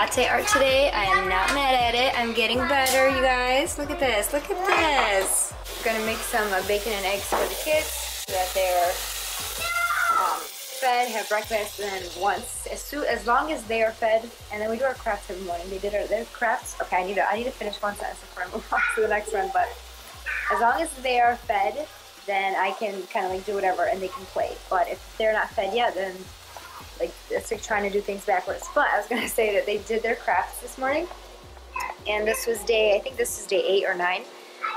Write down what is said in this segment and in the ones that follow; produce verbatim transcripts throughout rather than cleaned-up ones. latte art today. I am not mad at it. I'm getting better, you guys. Look at this, look at this. We're gonna make some uh, bacon and eggs for the kids so that they're um, fed, have breakfast, and then once, as soon, as long as they are fed, and then we do our crafts every morning. They did our, their crafts. Okay, I need to, I need to finish one sentence before I move on to the next one, but as long as they are fed, then I can kind of like do whatever and they can play. But if they're not fed yet, then like it's like trying to do things backwards. But I was gonna say that they did their crafts this morning, and this was day, I think this is day eight or nine,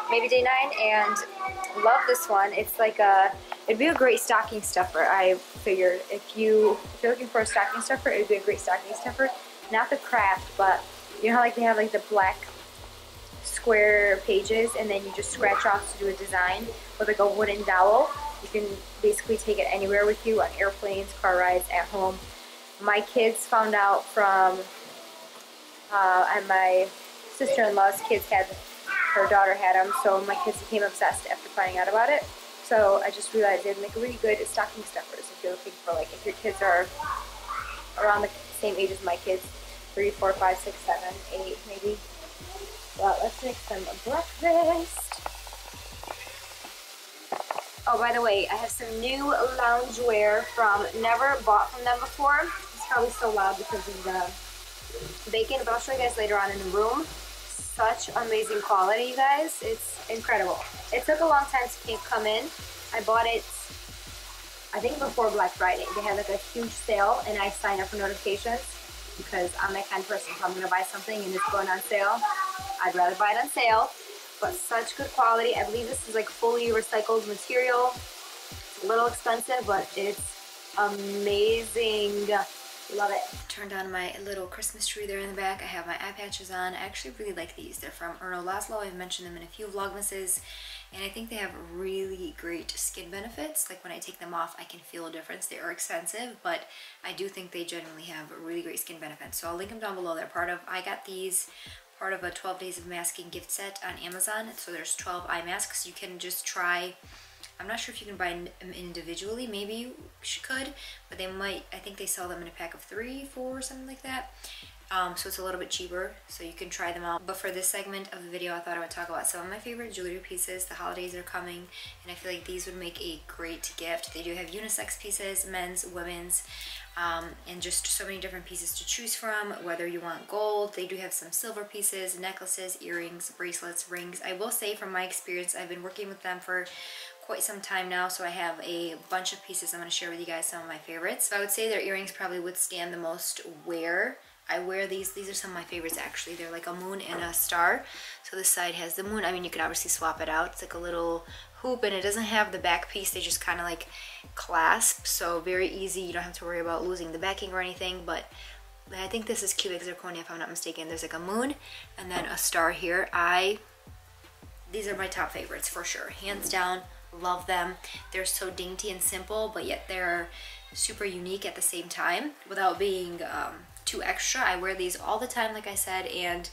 maybe day nine, and love this one. It's like a, it'd be a great stocking stuffer. I figured if you if you're looking for a stocking stuffer, it'd be a great stocking stuffer. Not the craft, but you know how like they have like the black square pages, and then you just scratch off to do a design with like a wooden dowel. You can basically take it anywhere with you, on airplanes, car rides, at home. My kids found out from, uh, and my sister-in-law's kids had, her daughter had them, so my kids became obsessed after finding out about it. So I just realized they'd make really good stocking stuffers if you're looking for, like, if your kids are around the same age as my kids, three, four, five, six, seven, eight, maybe. Well, let's make some breakfast. Oh, by the way, I have some new loungewear from, never bought from them before. It's probably so loud because of the bacon, but I'll show you guys later on in the room. Such amazing quality, you guys. It's incredible. It took a long time to come in. I bought it, I think, before Black Friday. They had like a huge sale, and I signed up for notifications because I'm that kind of person. If I'm gonna buy something and it's going on sale, I'd rather buy it on sale. But such good quality. I believe this is like fully recycled material. It's a little expensive, but it's amazing. Love it. Turned on my little Christmas tree there in the back. I have my eye patches on. I actually really like these. They're from Erno Laszlo. I've mentioned them in a few vlogmases, and I think they have really great skin benefits. Like when I take them off, I can feel a difference. They are expensive, but I do think they genuinely have really great skin benefits. So I'll link them down below. They're part of, I got these part of a twelve days of masking gift set on Amazon. So there's twelve eye masks. You can just try, I'm not sure if you can buy them individually, maybe you could, but they might, I think they sell them in a pack of three, four, something like that. Um, so it's a little bit cheaper, so you can try them out. But for this segment of the video, I thought I would talk about some of my favorite jewelry pieces. The holidays are coming, and I feel like these would make a great gift. They do have unisex pieces, men's, women's. Um, and just so many different pieces to choose from, whether you want gold. They do have some silver pieces, necklaces, earrings, bracelets, rings. I will say from my experience, I've been working with them for quite some time now, so I have a bunch of pieces. I'm going to share with you guys some of my favorites. So I would say their earrings probably withstand the most wear. I wear these. These are some of my favorites, actually. They're like a moon and a star. So this side has the moon. I mean, you could obviously swap it out. It's like a little hoop, and it doesn't have the back piece. They just kind of like clasp, so very easy. You don't have to worry about losing the backing or anything. But I think this is cubic zirconia, if I'm not mistaken. There's like a moon and then a star here. I these are my top favorites for sure, hands down. Love them. They're so dainty and simple, but yet they're super unique at the same time without being um, too extra. I wear these all the time, like I said, and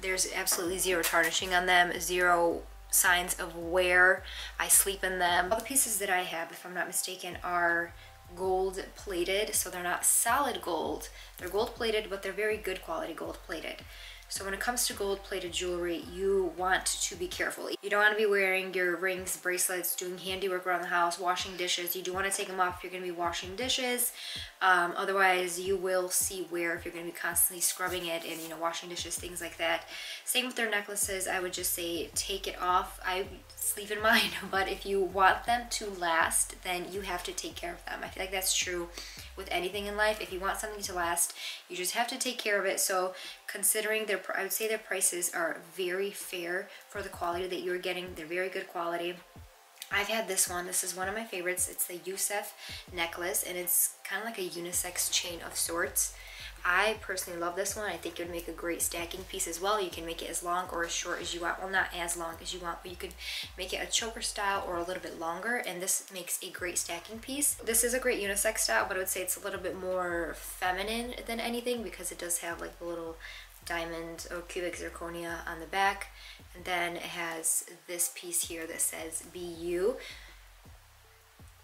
there's absolutely zero tarnishing on them, zero signs of wear. I sleep in them. All the pieces that I have, if I'm not mistaken, are gold plated, so they're not solid gold. They're gold plated, but they're very good quality gold plated. So when it comes to gold plated jewelry, you want to be careful. You don't want to be wearing your rings, bracelets, doing handiwork around the house, washing dishes. You do want to take them off if you're going to be washing dishes. Um, otherwise, you will see wear if you're going to be constantly scrubbing it and, you know, washing dishes, things like that. Same with their necklaces. I would just say take it off. I sleep in mine, but if you want them to last, then you have to take care of them. I feel like that's true with anything in life. If you want something to last, you just have to take care of it. So considering their, I would say their prices are very fair for the quality that you're getting. They're very good quality. I've had this one. This is one of my favorites. It's the Youssef necklace, and it's kind of like a unisex chain of sorts. I personally love this one. I think it would make a great stacking piece as well. You can make it as long or as short as you want. Well, not as long as you want, but you could make it a choker style or a little bit longer, and this makes a great stacking piece. This is a great unisex style, but I would say it's a little bit more feminine than anything because it does have like the little diamond or cubic zirconia on the back, and then it has this piece here that says "Be You."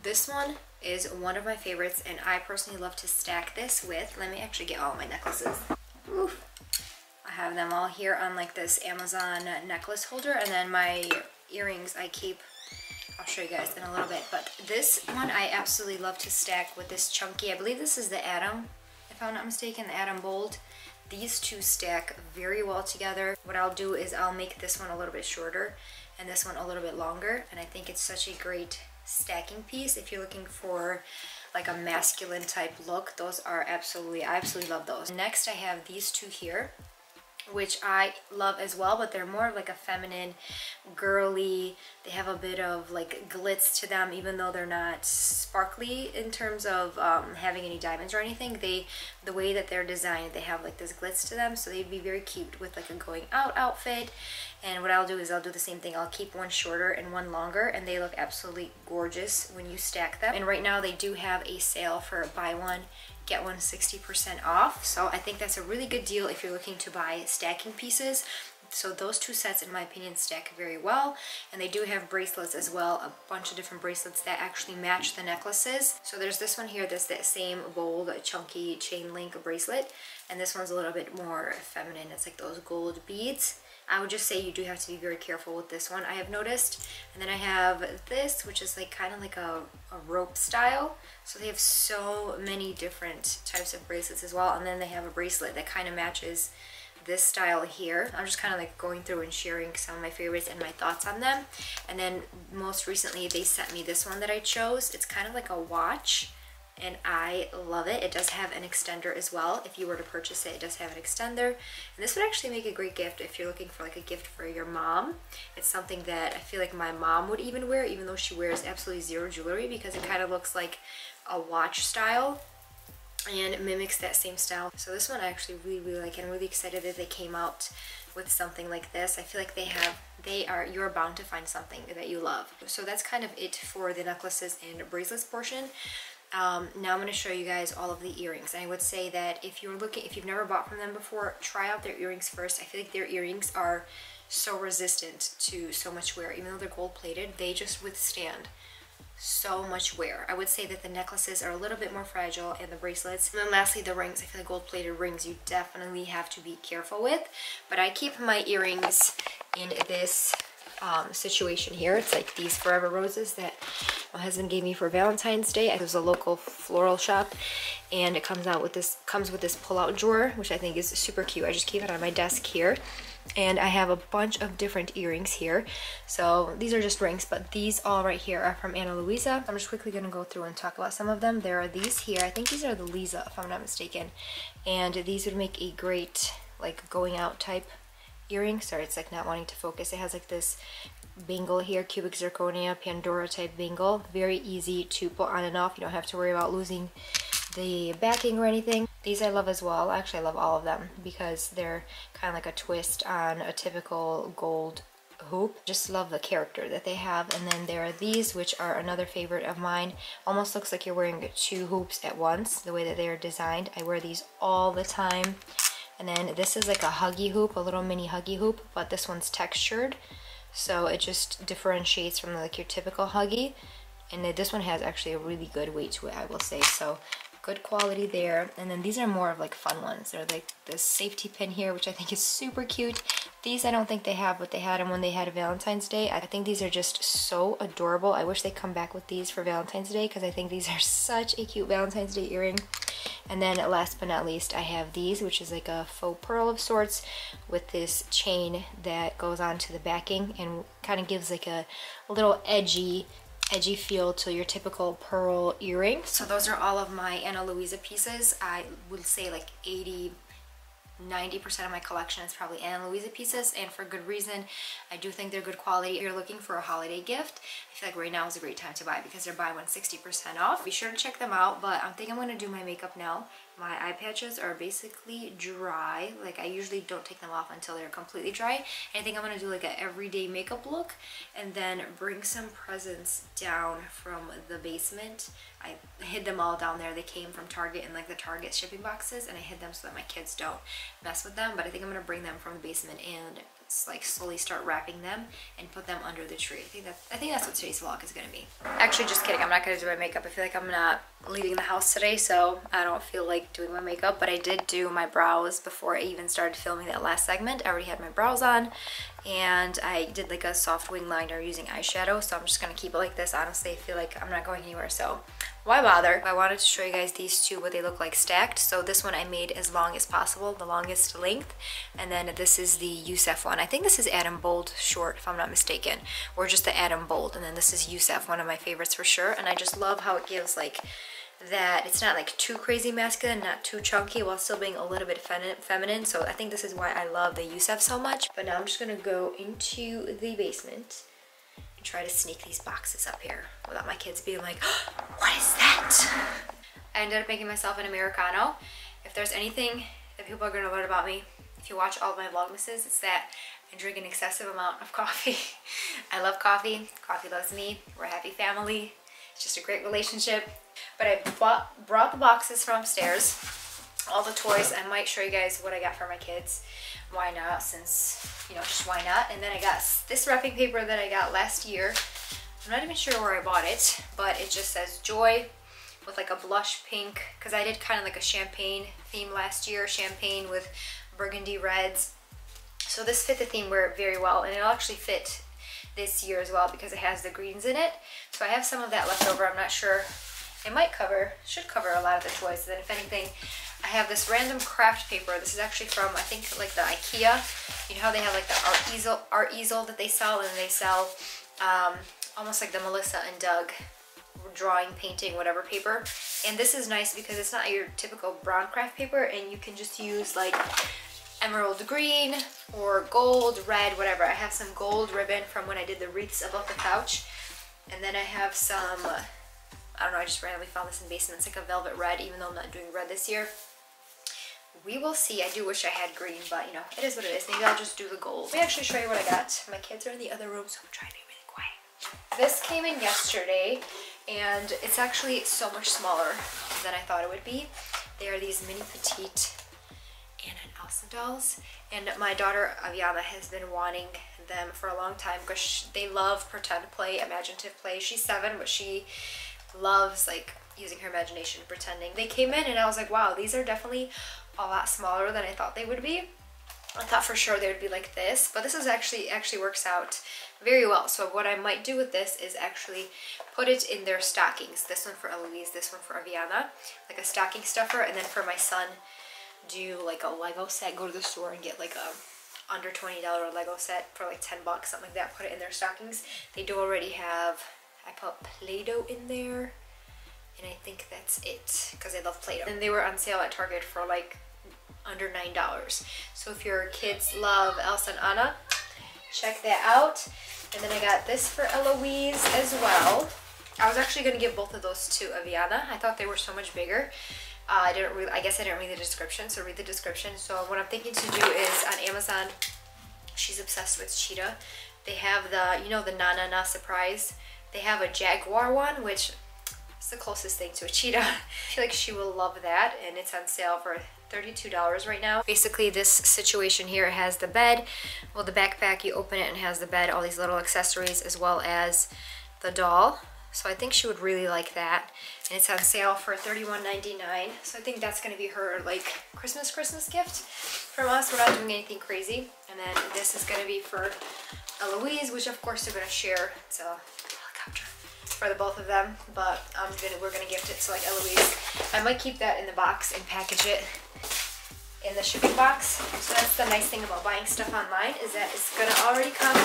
This one is one of my favorites, and I personally love to stack this with, let me actually get all my necklaces. Oof. I have them all here on like this Amazon necklace holder, and then my earrings I keep, I'll show you guys in a little bit. But this one I absolutely love to stack with this chunky, I believe this is the Adam, if I'm not mistaken, the Adam Bold. These two stack very well together. What I'll do is I'll make this one a little bit shorter and this one a little bit longer, and I think it's such a great stacking piece. If you're looking for like a masculine type look, those are absolutely, I absolutely love those. Next I have these two here, which I love as well, but they're more of like a feminine, girly, they have a bit of like glitz to them, even though they're not sparkly in terms of um, having any diamonds or anything. They, the way that they're designed, they have like this glitz to them, so they'd be very cute with like a going out outfit. And what I'll do is I'll do the same thing. I'll keep one shorter and one longer, and they look absolutely gorgeous when you stack them. And right now they do have a sale for buy one, get one sixty percent off. So I think that's a really good deal if you're looking to buy stacking pieces. So those two sets, in my opinion, stack very well. And they do have bracelets as well, a bunch of different bracelets that actually match the necklaces. So there's this one here that's that same bold, chunky chain link bracelet. And this one's a little bit more feminine. It's like those gold beads. I would just say you do have to be very careful with this one, I have noticed. And then I have this, which is like kind of like a, a rope style. So they have so many different types of bracelets as well. And then they have a bracelet that kind of matches this style here. I'm just kind of like going through and sharing some of my favorites and my thoughts on them. And then most recently they sent me this one that I chose. It's kind of like a watch, and I love it. It does have an extender as well. If you were to purchase it, it does have an extender. And this would actually make a great gift if you're looking for like a gift for your mom. It's something that I feel like my mom would even wear, even though she wears absolutely zero jewelry, because it kind of looks like a watch style and it mimics that same style. So this one I actually really, really like, and I'm really excited that they came out with something like this. I feel like they have, they are, you're bound to find something that you love. So that's kind of it for the necklaces and bracelets portion. Um, now I'm going to show you guys all of the earrings. And I would say that if you're looking, if you've never bought from them before, try out their earrings first. I feel like their earrings are so resistant to so much wear. Even though they're gold plated, they just withstand so much wear. I would say that the necklaces are a little bit more fragile, and the bracelets. And then lastly, the rings. I feel like gold plated rings you definitely have to be careful with. But I keep my earrings in this Um, situation here. It's like these forever roses that my husband gave me for Valentine's Day. It was a local floral shop, and it comes out with this comes with this pull-out drawer, which I think is super cute. I just keep it on my desk here, and I have a bunch of different earrings here. So these are just rings, but these all right here are from Ana Luisa. I'm just quickly going to go through and talk about some of them. There are these here. I think these are the Lisa, if I'm not mistaken, and these would make a great like going out type earring. Sorry, it's like not wanting to focus. It has like this bangle here, cubic zirconia, Pandora type bangle. Very easy to put on and off. You don't have to worry about losing the backing or anything. These I love as well. Actually, I love all of them because they're kind of like a twist on a typical gold hoop. Just love the character that they have. And then there are these, which are another favorite of mine. Almost looks like you're wearing two hoops at once, the way that they are designed. I wear these all the time. And then this is like a huggy hoop, a little mini huggy hoop, but this one's textured, so it just differentiates from like your typical huggy. And then this one has actually a really good weight to it, I will say, so good quality there. And then these are more of like fun ones. They're like this safety pin here, which I think is super cute. These I don't think they have, but they had them when they had a Valentine's Day. I think these are just so adorable. I wish they come back with these for Valentine's Day, because I think these are such a cute Valentine's Day earring. And then last but not least, I have these, which is like a faux pearl of sorts with this chain that goes on to the backing and kind of gives like a, a little edgy, edgy feel to your typical pearl earring. So those are all of my Ana Luisa pieces. I would say like eighty, ninety percent of my collection is probably Ana Luisa pieces, and for good reason. I do think they're good quality. If you're looking for a holiday gift, I feel like right now is a great time to buy, because they're buy one sixty percent off. Be sure to check them out, but I think I'm going to do my makeup now. My eye patches are basically dry. Like, I usually don't take them off until they're completely dry. And I think I'm going to do like an everyday makeup look, and then bring some presents down from the basement. I hid them all down there. They came from Target in like the Target shipping boxes, and I hid them so that my kids don't mess with them. But I think I'm going to bring them from the basement and like slowly start wrapping them and put them under the tree. I think that's, I think that's what today's vlog is gonna be. Actually, just kidding, I'm not gonna do my makeup. I feel like I'm not leaving the house today, so I don't feel like doing my makeup, but I did do my brows before I even started filming that last segment. I already had my brows on, and I did like a soft wing liner using eyeshadow, so I'm just gonna keep it like this. Honestly, I feel like I'm not going anywhere, so why bother? I wanted to show you guys these two, what they look like stacked. So this one I made as long as possible, the longest length, and then this is the Youssef one. I think this is Adam Bold short, if I'm not mistaken, or just the Adam Bold, and then this is Youssef, one of my favorites for sure. And I just love how it gives like that, it's not like too crazy masculine, not too chunky, while still being a little bit feminine. So I think this is why I love the Youssef so much. But now I'm just gonna go into the basement and try to sneak these boxes up here without my kids being like, oh, what is that? I ended up making myself an Americano. If there's anything that people are gonna learn about me if you watch all of my vlogmases, it's that I drink an excessive amount of coffee. I love coffee, coffee loves me, we're a happy family. It's just a great relationship. But I bought, brought the boxes from upstairs, all the toys. I might show you guys what I got for my kids. Why not? Since, you know, just why not? And then I got this wrapping paper that I got last year. I'm not even sure where I bought it, but it just says Joy with like a blush pink, because I did kind of like a champagne theme last year, champagne with burgundy reds. So this fit the theme where very well, and it'll actually fit this year as well because it has the greens in it. So I have some of that left over. I'm not sure. It might cover, should cover a lot of the toys. And then if anything, I have this random craft paper. This is actually from, I think, like the IKEA. You know how they have like the art easel, art easel that they sell, and they sell um, almost like the Melissa and Doug drawing, painting, whatever paper. And this is nice because it's not your typical brown craft paper, and you can just use like emerald green or gold, red, whatever. I have some gold ribbon from when I did the wreaths above the couch. And then I have some, I don't know, I just randomly found this in the basement. It's like a velvet red, even though I'm not doing red this year. We will see. I do wish I had green, but you know, it is what it is. Maybe I'll just do the gold. Let me actually show you what I got. My kids are in the other room, so I'm trying to be really quiet. This came in yesterday, and it's actually so much smaller than I thought it would be. They are these mini petite Anna and Elsa dolls, and my daughter Aviana has been wanting them for a long time because they love pretend play, imaginative play. She's seven, but she loves like using her imagination, pretending. They came in and I was like, wow, these are definitely a lot smaller than I thought they would be. I thought for sure they would be like this, but this is actually actually works out very well. So what I might do with this is actually put it in their stockings. This one for Eloise, this one for Aviana, like a stocking stuffer. And then for my son, do like a Lego set, go to the store and get like a under twenty dollar Lego set for like ten bucks, something like that, put it in their stockings. They do already have, I put Play-Doh in there, and I think that's it because I love Play-Doh. And they were on sale at Target for like under nine dollars. So if your kids love Elsa and Anna, check that out. And then I got this for Eloise as well. I was actually going to give both of those to Aviana. I thought they were so much bigger. Uh, I didn't really, I guess I didn't read the description, so read the description. So what I'm thinking to do is on Amazon, she's obsessed with cheetah. They have the, you know, the Na Na Na Surprise. They have a jaguar one, which is the closest thing to a cheetah. I feel like she will love that, and it's on sale for thirty-two dollars right now. Basically, this situation here has the bed. Well, the backpack, you open it and it has the bed, all these little accessories, as well as the doll. So I think she would really like that. And it's on sale for thirty-one ninety-nine. So I think that's gonna be her like Christmas, Christmas gift from us. We're not doing anything crazy. And then this is gonna be for Eloise, which of course they're gonna share. It's a helicopter for the both of them, but I'm gonna, we're gonna gift it to like Eloise. I might keep that in the box and package it in the shipping box. So that's the nice thing about buying stuff online, is that it's gonna already come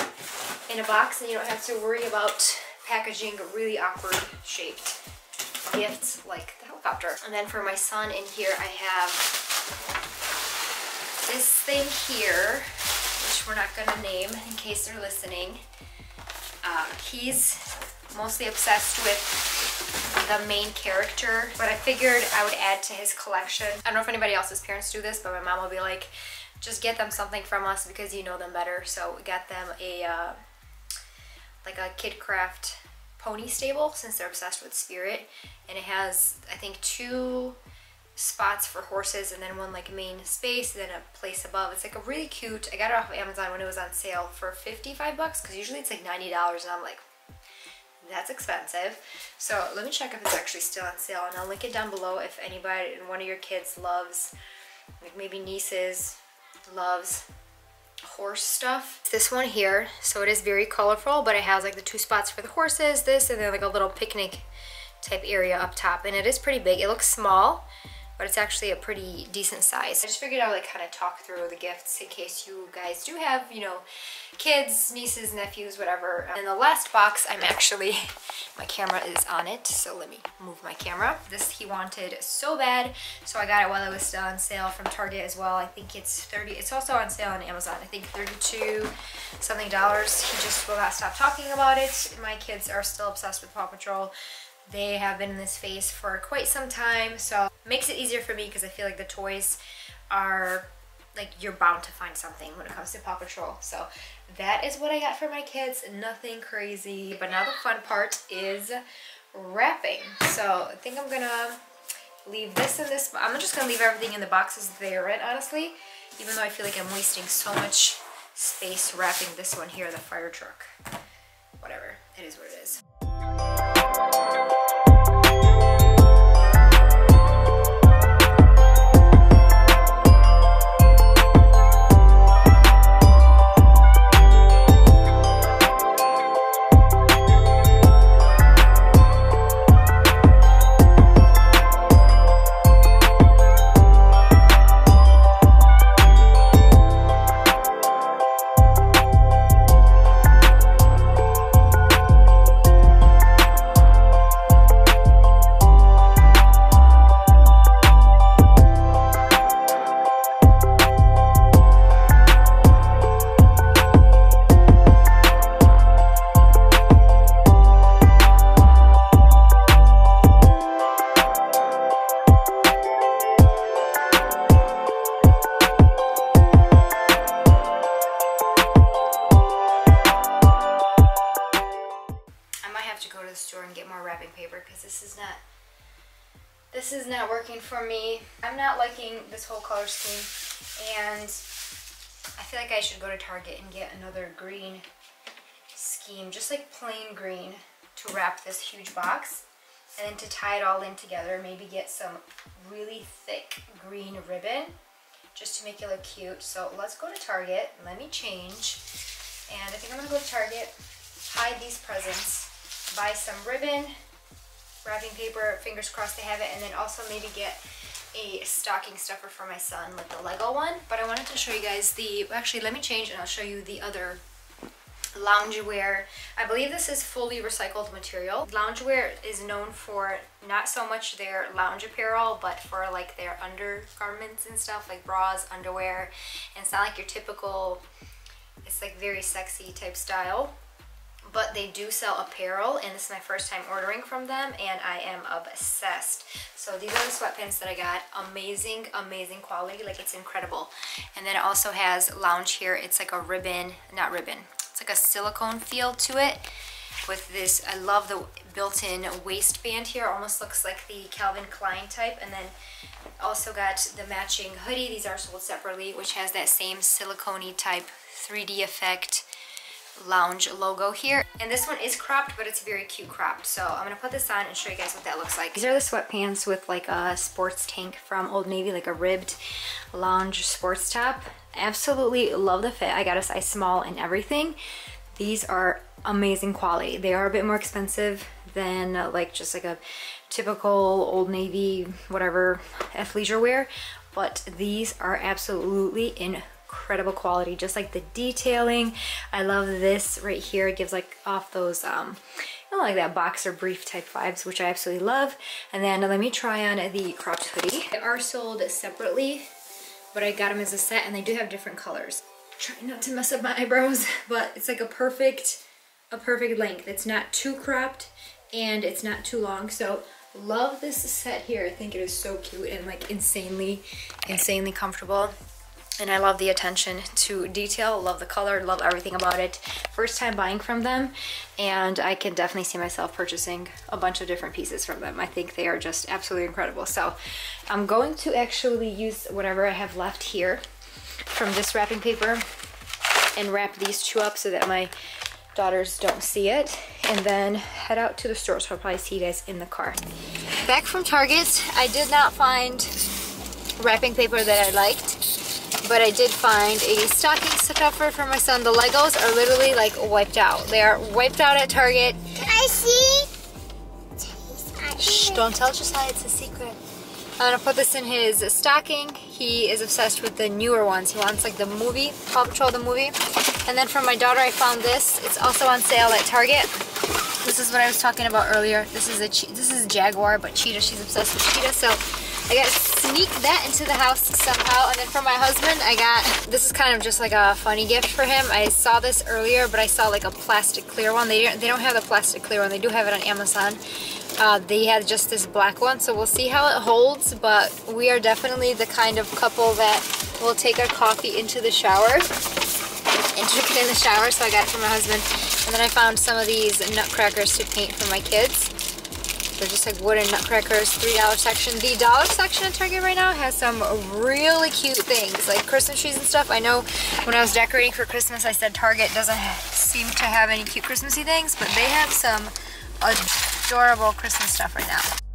in a box and you don't have to worry about packaging really awkward shaped gifts like the helicopter. And then for my son in here, I have this thing here, which we're not gonna name in case they're listening. Uh, he's mostly obsessed with the main character, but I figured I would add to his collection. I don't know if anybody else's parents do this, but my mom will be like, just get them something from us because you know them better. So we got them a uh, like a Kidcraft pony stable, since they're obsessed with Spirit, and it has I think two spots for horses, and then one like main space, and then a place above. It's like a really cute, I got it off of Amazon when it was on sale for fifty-five bucks, because usually it's like ninety dollars, and I'm like, that's expensive. So let me check if it's actually still on sale, and I'll link it down below if anybody, one of your kids loves, like maybe nieces, loves horse stuff. It's this one here, so it is very colorful, but it has like the two spots for the horses, this, and then like a little picnic type area up top, and it is pretty big. It looks small, but it's actually a pretty decent size. I just figured I would like kind of talk through the gifts in case you guys do have, you know, kids, nieces, nephews, whatever. And the last box, I'm actually, my camera is on it, so let me move my camera. This he wanted so bad, so I got it while it was still on sale from Target as well. I think it's thirty, it's also on sale on Amazon. I think thirty-two something dollars. He just will not stop talking about it. My kids are still obsessed with Paw Patrol. They have been in this phase for quite some time, so it makes it easier for me because I feel like the toys are like, you're bound to find something when it comes to Paw Patrol. So that is what I got for my kids, nothing crazy. But now the fun part is wrapping. So I think I'm gonna leave this in this, I'm just gonna leave everything in the boxes they're in, honestly, even though I feel like I'm wasting so much space wrapping this one here, the fire truck. Whatever, it is what it is. This is not working for me. I'm not liking this whole color scheme, and I feel like I should go to Target and get another green scheme, just like plain green, to wrap this huge box, and then to tie it all in together, maybe get some really thick green ribbon just to make it look cute. So let's go to Target, let me change, and I think I'm gonna go to Target, hide these presents, buy some ribbon, wrapping paper, fingers crossed they have it, and then also maybe get a stocking stuffer for my son, like the Lego one. But I wanted to show you guys the, actually let me change and I'll show you the other loungewear. I believe this is fully recycled material. Loungewear is known for not so much their lounge apparel, but for like their undergarments and stuff, like bras, underwear, and it's not like your typical, it's like very sexy type style. But they do sell apparel, and this is my first time ordering from them, and I am obsessed. So these are the sweatpants that I got. Amazing, amazing quality. Like, it's incredible. And then it also has Lounge here. It's like a ribbon, not ribbon. It's like a silicone feel to it with this. I love the built-in waistband here. Almost looks like the Calvin Klein type. And then also got the matching hoodie. These are sold separately, which has that same silicone-y type three D effect Lounge logo here, and this one is cropped, but it's very cute cropped. So I'm gonna put this on and show you guys what that looks like. These are the sweatpants with like a sports tank from Old Navy, like a ribbed lounge sports top. Absolutely love the fit. I got a size small and everything. These are amazing quality. They are a bit more expensive than like just like a typical Old Navy whatever athleisure wear, but these are absolutely in incredible quality. Just like the detailing, I love this right here. It gives like off those um you know, like that boxer brief type vibes, which I absolutely love. And then let me try on the cropped hoodie. They are sold separately, but I got them as a set, and they do have different colors. Trying not to mess up my eyebrows, but it's like a perfect a perfect length. It's not too cropped and it's not too long. So love this set here. I think it is so cute and like insanely insanely comfortable. And I love the attention to detail, love the color, love everything about it. First time buying from them, and I can definitely see myself purchasing a bunch of different pieces from them. I think they are just absolutely incredible. So I'm going to actually use whatever I have left here from this wrapping paper and wrap these two up so that my daughters don't see it, and then head out to the store. So I'll probably see you guys in the car. Back from Target, I did not find wrapping paper that I liked, but I did find a stocking stuffer for my son. The Legos are literally like wiped out. They are wiped out at Target. Can I see? Shh, don't tell Josiah, it's a secret. I'm gonna put this in his stocking. He is obsessed with the newer ones. He wants like the movie, Paw Patrol the movie. And then for my daughter, I found this. It's also on sale at Target. This is what I was talking about earlier. This is a che this is Jaguar, but Cheetah. She's obsessed with Cheetah, so I gotta sneak that into the house somehow. And then for my husband, I got, this is kind of just like a funny gift for him. I saw this earlier, but I saw like a plastic clear one. They don't, they don't have the plastic clear one. They do have it on Amazon. Uh, they had just this black one, so we'll see how it holds, but we are definitely the kind of couple that will take our coffee into the shower and drink it in the shower, so I got it for my husband. And then I found some of these nutcrackers to paint for my kids. They're just like wooden nutcrackers, three dollar section. The dollar section at Target right now has some really cute things, like Christmas trees and stuff. I know when I was decorating for Christmas, I said Target doesn't seem to have any cute Christmassy things, but they have some adorable Christmas stuff right now.